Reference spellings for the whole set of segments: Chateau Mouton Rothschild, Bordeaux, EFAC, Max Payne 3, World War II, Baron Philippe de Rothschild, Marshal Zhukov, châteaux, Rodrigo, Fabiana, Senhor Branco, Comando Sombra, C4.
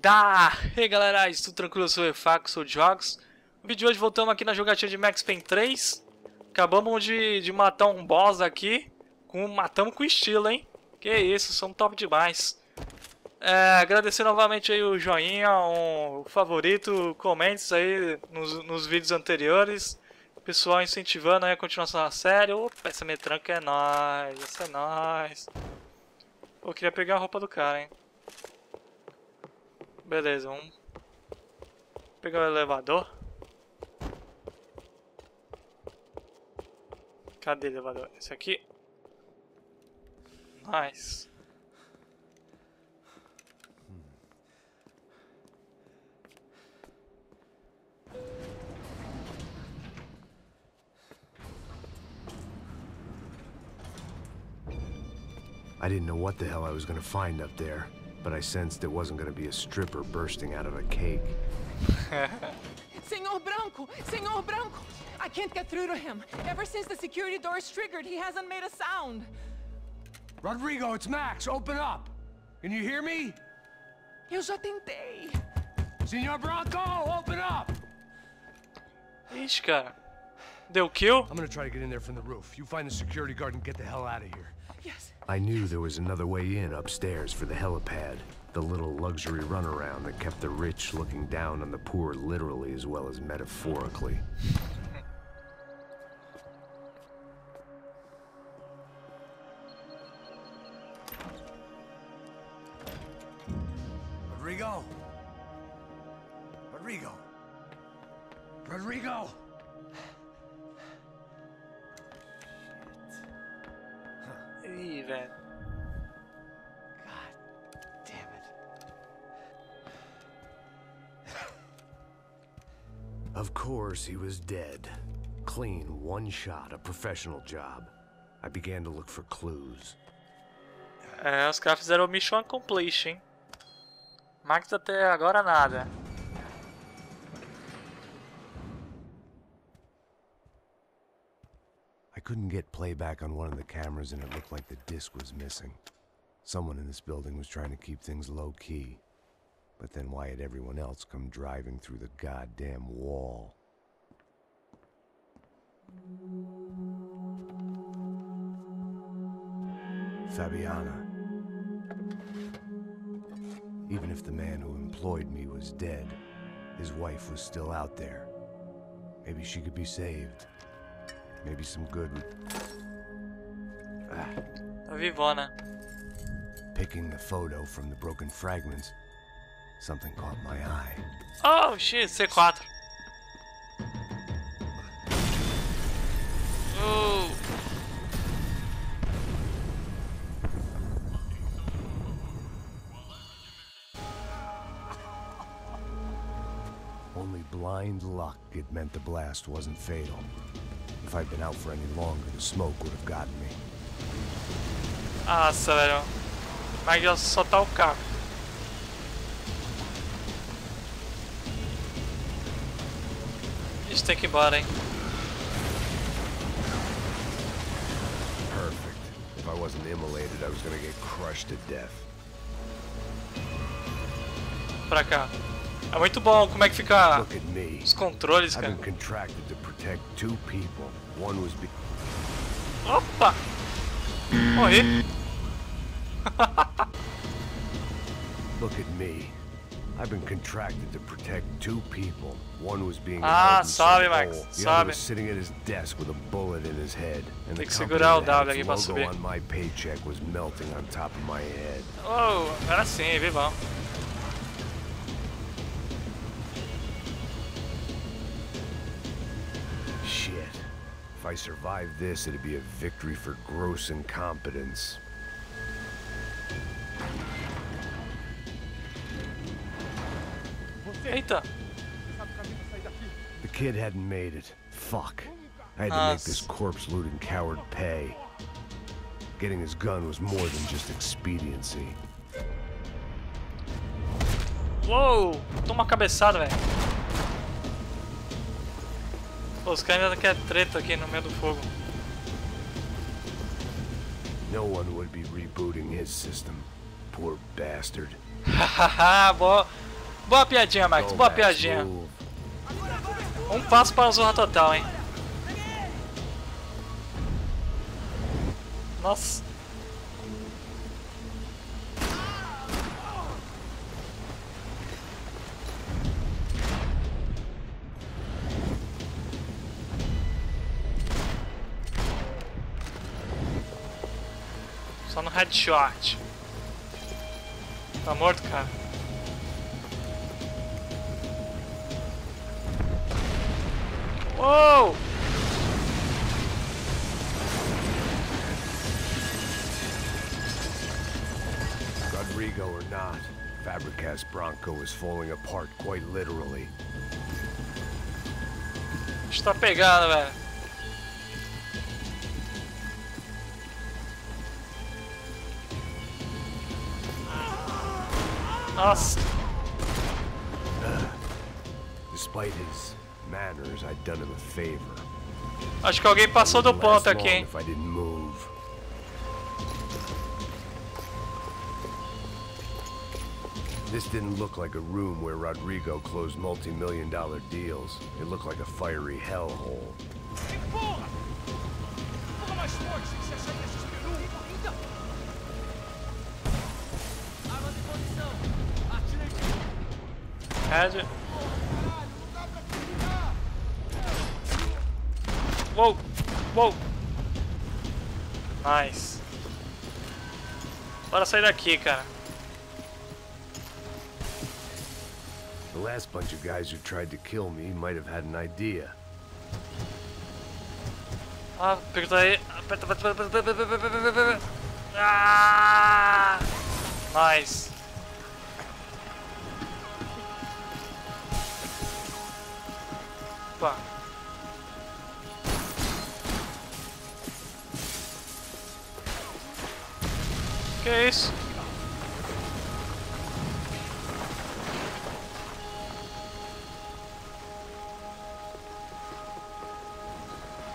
E aí galera, tudo tranquilo? Eu sou o EFAC, sou o Jogos. No vídeo de hoje voltamos aqui na jogatina de Max Payne 3. Acabamos de matar um boss aqui. Matamos com estilo, hein? Que isso, somos top demais. Agradecer novamente aí o joinha, o favorito, comentários aí nos vídeos anteriores. O pessoal incentivando aí a continuação da série. Opa, essa metranca é nóis, essa é nóis. Pô, queria pegar a roupa do cara, hein? Beleza, vamos pegar o elevador. Cadê o elevador? Esse aqui. Nice. I didn't know what the hell I was going to find up there. But I sensed it wasn't going to be a stripper bursting out of a cake. Senhor Branco! Senhor Branco! I can't get through to him. Ever since the security door is triggered, he hasn't made a sound. Rodrigo, it's Max. Open up. Can you hear me? Eu já tentei. Senhor Branco, open up! Ixi, cara. Deu kill? I'm going to try to get in there from the roof. You find the security guard and get the hell out of here. Yes. I knew there was another way in upstairs for the helipad, the little luxury runaround that kept the rich looking down on the poor literally as well as metaphorically. Rodrigo! Rodrigo! Rodrigo! Ih, velho. God damn it. Of course he was dead. Clean, one shot, a professional job. I began to look for clues. Os caras fizeram o mission completion, hein? Max até agora nada. Couldn't get playback on one of the cameras and it looked like the disc was missing. Someone in this building was trying to keep things low-key. But then why had everyone else come driving through the goddamn wall? Fabiana. Even if the man who employed me was dead, his wife was still out there. Maybe she could be saved. Maybe some good. Vivona. Picking the photo from the broken fragments, something caught my eye. Oh shit, C4. Oh. Only blind luck. It meant the blast wasn't fatal. If I'd been out for any longer, the smoke would have gotten me. Nossa, velho. Mas só tá o carro. A gente tem que ir embora, hein? Perfect. If I wasn't immolated, I was gonna get crushed to death. Pra cá. É muito bom como é que fica os controles, cara. Opa! Morri! Ah, sobe, Max. Sobe. Tem que segurar o W aqui pra subir. Oh, era assim, vivão. If I survive this, it'd be a victory for gross incompetence. Eita. The kid hadn't made it. Fuck. I had to make this corpse-looting coward pay. Getting his gun was more than just expediency. Whoa! Toma cabeçada, velho. Os caras ainda querem treta aqui no meio do fogo. No one would be rebooting his system. Poor bastard. Hahaha, Boa piadinha, Max. Boa piadinha. Um passo para a zorra total, hein? Nossa. Só no headshot. Tá morto, cara. Uou! Rodrigo or not, Fabricas Branco is falling apart quite literally. Está pegado, velho. Nossa. Despite his manners, I'd done him a favor. Acho que alguém passou do ponto aqui, hein? This didn't look like a room where Rodrigo closed multi-million-dollar deals. It looked like a fiery hellhole. Whoa! Whoa! Nice. Bora sair daqui, cara. The last bunch of guys who tried to kill me might have had an idea. Ah, aperta aí. Ah! Nice. Opa. Que é isso?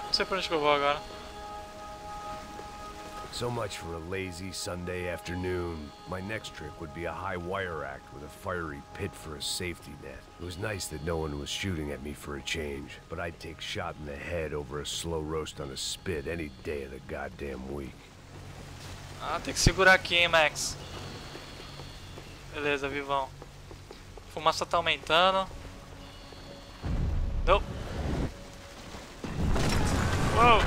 Não sei pra onde eu vou agora. So much for a lazy Sunday afternoon. My next trick would be a high wire act with a fiery pit for a safety net. It was nice that no one was shooting at me for a change, but I'd take shot in the head over a slow roast on a spit any day of the goddamn week. Ah, tem que segurar aqui, hein, Max. Beleza, vivão. A fumaça tá aumentando. Não. Uou.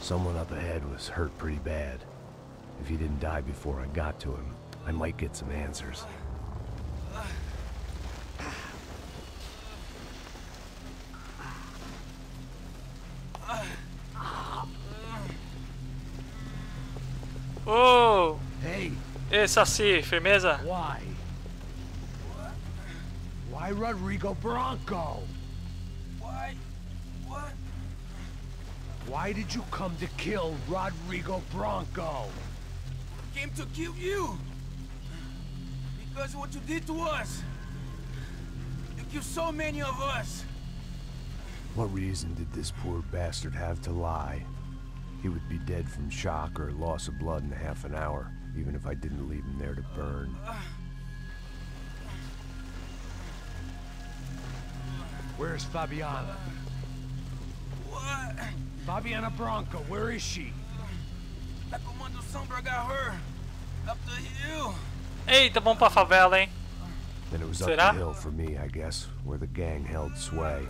Someone up ahead was hurt pretty bad. If he didn't die before I got to him, I might get some answers. Oh! Hey! Ei, Saci, firmeza? Why? Why Rodrigo Branco? Why did you come to kill Rodrigo Branco? I came to kill you. Because what you did to us. You killed so many of us. What reason did this poor bastard have to lie? He would be dead from shock or loss of blood in half an hour, even if I didn't leave him there to burn. Where's Fabiana? What? Fabiana Branco, where is she? The Comando Sombra got her up the hill. Eita, vamos pra favela, hein? Then it was up the hill for me, I guess, where the gang held sway.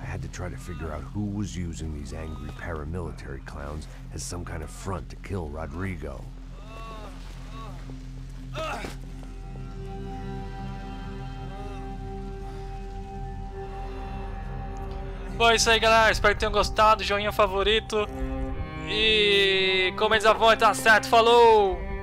I had to try to figure out who was using these angry paramilitary clowns as some kind of front to kill Rodrigo. Bom, é isso aí, galera. Espero que tenham gostado. Joinha favorito. E... como eles avão, tá certo. Falou!